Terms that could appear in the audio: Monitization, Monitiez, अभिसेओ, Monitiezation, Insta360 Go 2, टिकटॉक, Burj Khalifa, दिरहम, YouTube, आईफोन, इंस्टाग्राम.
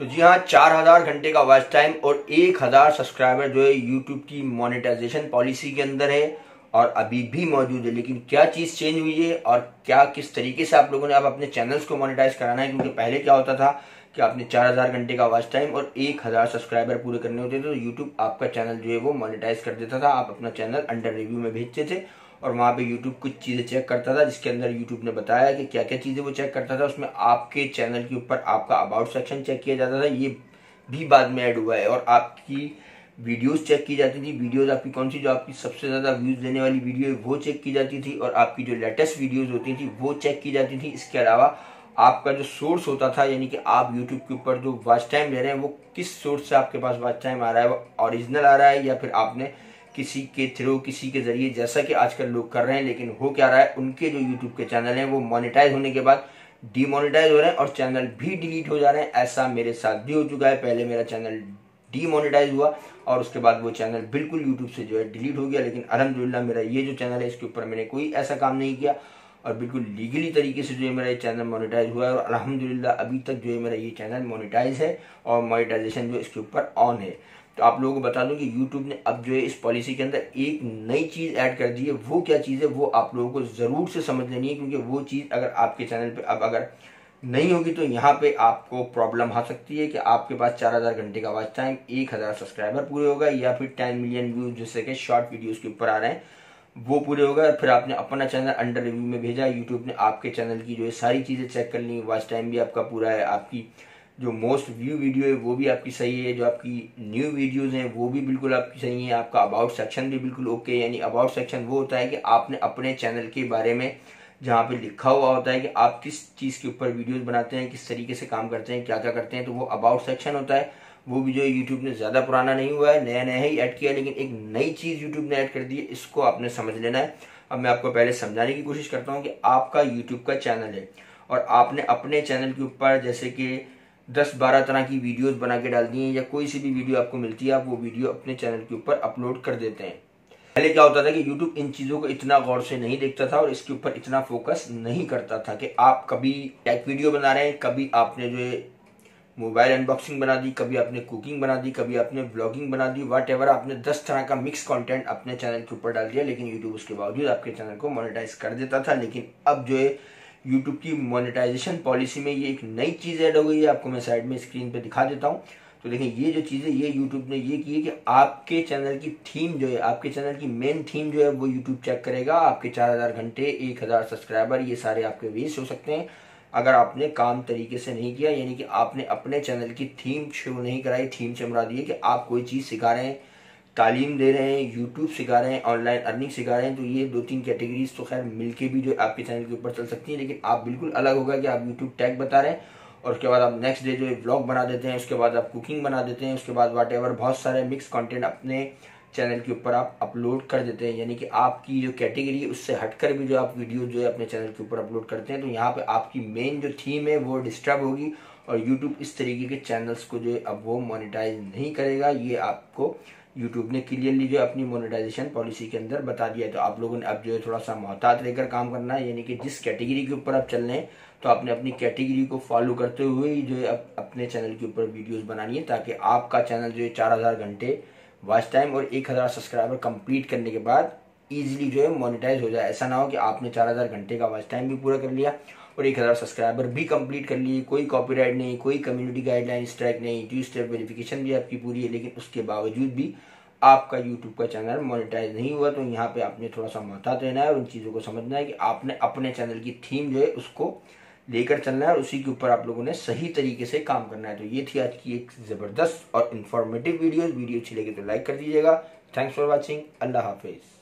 तो जी हाँ, 4000 घंटे का वॉच टाइम और 1000 सब्सक्राइबर जो है यूट्यूब की मोनेटाइजेशन पॉलिसी के अंदर है और अभी भी मौजूद है। लेकिन क्या चीज़ चेंज हुई है और क्या किस तरीके से आप लोगों ने अब अपने चैनल्स को मोनेटाइज कराना है, क्योंकि पहले क्या होता था कि आपने 4000 घंटे का वॉच टाइम और 1000 सब्सक्राइबर पूरे करने होते थे तो यूट्यूब आपका चैनल जो है वो मोनेटाइज कर देता था। आप अपना चैनल अंडर रिव्यू में भेजते थे और वहाँ पे यूट्यूब कुछ चीज़ें चेक करता था, जिसके अंदर यूट्यूब ने बताया कि क्या क्या चीज़ें वो चेक करता था। उसमें आपके चैनल के ऊपर आपका अबाउट सेक्शन चेक किया जाता था, ये भी बाद में ऐड हुआ है, और आपकी वीडियोस चेक की जाती थी। वीडियोस आपकी कौन सी जो आपकी सबसे ज़्यादा व्यूज़ देने वाली वीडियो है वो चेक की जाती थी, और आपकी जो लेटेस्ट वीडियोस होती थी वो चेक की जाती थी। इसके अलावा आपका जो सोर्स होता था, यानी कि आप यूट्यूब के ऊपर जो वॉच टाइम ले रहे हैं वो किस सोर्स से आपके पास वॉच टाइम आ रहा है, वो ओरिजिनल आ रहा है या फिर आपने किसी के थ्रू किसी के ज़रिए, जैसा कि आजकल लोग कर रहे हैं। लेकिन हो क्या रहा है, उनके जो यूट्यूब के चैनल हैं वो मोनेटाइज होने के बाद डीमोनेटाइज हो रहे हैं और चैनल भी डिलीट हो जा रहे हैं। ऐसा मेरे साथ भी हो चुका है, पहले मेरा चैनल डीमोनेटाइज हुआ और उसके बाद वो चैनल बिल्कुल यूट्यूब से जो है डिलीट हो गया। लेकिन अल्हम्दुलिल्लाह मेरा ये जो चैनल है इसके ऊपर मैंने कोई ऐसा काम नहीं किया और बिल्कुल लीगली तरीके से जो है मेरा ये चैनल मोनेटाइज हुआ है और अल्हम्दुलिल्लाह अभी तक जो है मेरा ये चैनल मोनेटाइज है और मोनेटाइजेशन जो इसके ऊपर ऑन है। तो आप लोगों को बता दूं कि YouTube ने अब जो है इस पॉलिसी के अंदर एक नई चीज़ ऐड कर दी है। वो क्या चीज़ है वो आप लोगों को ज़रूर से समझ लेनी है, क्योंकि वो चीज़ अगर आपके चैनल पे अब अगर नहीं होगी तो यहाँ पे आपको प्रॉब्लम आ सकती है कि आपके पास 4000 घंटे का वॉच टाइम, 1000 सब्सक्राइबर पूरे होगा या फिर 10 मिलियन व्यूज जैसे कि शॉर्ट वीडियोज़ के ऊपर आ रहे हैं वो पूरे होगा। और फिर आपने अपना चैनल अंडर रिव्यू में भेजा, यूट्यूब ने आपके चैनल की जो है सारी चीज़ें चेक कर ली, वॉच टाइम भी आपका पूरा है, आपकी जो मोस्ट व्यू वीडियो है वो भी आपकी सही है, जो आपकी न्यू वीडियोस हैं वो भी बिल्कुल आपकी सही है, आपका अबाउट सेक्शन भी बिल्कुल ओके है। यानी अबाउट सेक्शन वो होता है कि आपने अपने चैनल के बारे में जहाँ पे लिखा हुआ होता है कि आप किस चीज़ के ऊपर वीडियोस बनाते हैं, किस तरीके से काम करते हैं, क्या क्या करते हैं, तो वो अबाउट सेक्शन होता है। वो भी जो यूट्यूब ने ज़्यादा पुराना नहीं हुआ है, नया नया ही ऐड किया, लेकिन एक नई चीज़ यूट्यूब ने ऐड कर दी है, इसको आपने समझ लेना है। अब मैं आपको पहले समझाने की कोशिश करता हूँ कि आपका यूट्यूब का चैनल है और आपने अपने चैनल के ऊपर जैसे कि 10-12 तरह की वीडियोस बना के डाल दी हैं या कोई सी भी वीडियो आपको मिलती है आप वो वीडियो अपने चैनल के ऊपर अपलोड कर देते हैं। पहले क्या होता था कि YouTube इन चीज़ों को इतना गौर से नहीं देखता था और इसके ऊपर इतना फोकस नहीं करता था कि आप कभी टेक वीडियो बना रहे हैं, कभी आपने जो है मोबाइल अनबॉक्सिंग बना दी, कभी आपने कुकिंग बना दी, कभी आपने ब्लॉगिंग बना दी, वट एवर आपने 10 तरह का मिक्स कॉन्टेंट अपने चैनल के ऊपर डाल दिया। लेकिन यूट्यूब उसके बावजूद आपके चैनल को मोनेटाइज कर देता था। लेकिन अब जो है YouTube की मोनेटाइजेशन पॉलिसी में ये एक नई चीज़ ऐड हो गई है, आपको मैं साइड में स्क्रीन पे दिखा देता हूँ। तो देखिए ये जो चीज़ है ये YouTube ने ये की है कि आपके चैनल की थीम जो है, आपके चैनल की मेन थीम जो है वो YouTube चेक करेगा। आपके 4000 घंटे, 1000 सब्सक्राइबर ये सारे आपके वेस्ट हो सकते हैं अगर आपने काम तरीके से नहीं किया, यानी कि आपने अपने चैनल की थीम शुरू नहीं कराई। थीम से मुराद ये कि आप कोई चीज़ सिखा रहे हैं, तालीम दे रहे हैं, यूट्यूब सिखा रहे हैं, ऑनलाइन अर्निंग सिखा रहे हैं, तो ये 2-3 कैटेगरीज तो खैर मिलके भी जो आपके चैनल के ऊपर चल सकती है। लेकिन आप बिल्कुल अलग होगा कि आप यूट्यूब टैग बता रहे हैं और उसके बाद आप नेक्स्ट डे जो है व्लॉग बना देते हैं, उसके बाद आप कुकिंग बना देते हैं, उसके बाद वाट एवर बहुत सारे मिक्स कॉन्टेंट अपने चैनल के ऊपर आप अपलोड कर देते हैं। यानी कि आपकी जो कैटेगरी है उससे हटकर भी जो आप वीडियो जो है अपने चैनल के ऊपर अपलोड करते हैं, तो यहाँ पर आपकी मेन जो थीम है वो डिस्टर्ब होगी और यूट्यूब इस तरीके के चैनल्स को जो है अब वो मोनेटाइज नहीं करेगा। ये आपको YouTube ने क्लियरली जो अपनी मोनेटाइजेशन पॉलिसी के अंदर बता दिया है। तो आप लोगों ने अब जो है थोड़ा सा मोहतात रहकर काम करना है, यानी कि जिस कैटेगरी के ऊपर आप चल रहे हैं तो आपने अपनी कैटेगरी को फॉलो करते हुए जो है अपने चैनल के ऊपर वीडियोस बनानी है, ताकि आपका चैनल जो है 4000 घंटे वॉच टाइम और 1000 सब्सक्राइबर कंप्लीट करने के बाद ईजिली जो है मोनेटाइज हो जाए। ऐसा ना हो कि आपने 4000 घंटे का वॉच टाइम भी पूरा कर लिया और 1000 सब्सक्राइबर भी कंप्लीट कर लिए, कोई कॉपीराइट नहीं, कोई कम्युनिटी गाइडलाइन स्ट्राइक नहीं, 2-स्टेप वेरिफिकेशन भी आपकी पूरी है, लेकिन उसके बावजूद भी आपका यूट्यूब का चैनल मोनेटाइज नहीं हुआ। तो यहाँ पे आपने थोड़ा सा महतात रहना है और उन चीज़ों को समझना है कि आपने अपने चैनल की थीम जो है उसको लेकर चलना है और उसी के ऊपर आप लोगों ने सही तरीके से काम करना है। तो ये थी आज की एक ज़बरदस्त और इन्फॉर्मेटिव वीडियो अच्छी लगी तो लाइक कर दीजिएगा। Thanks for watching. अल्लाह हाफिज़।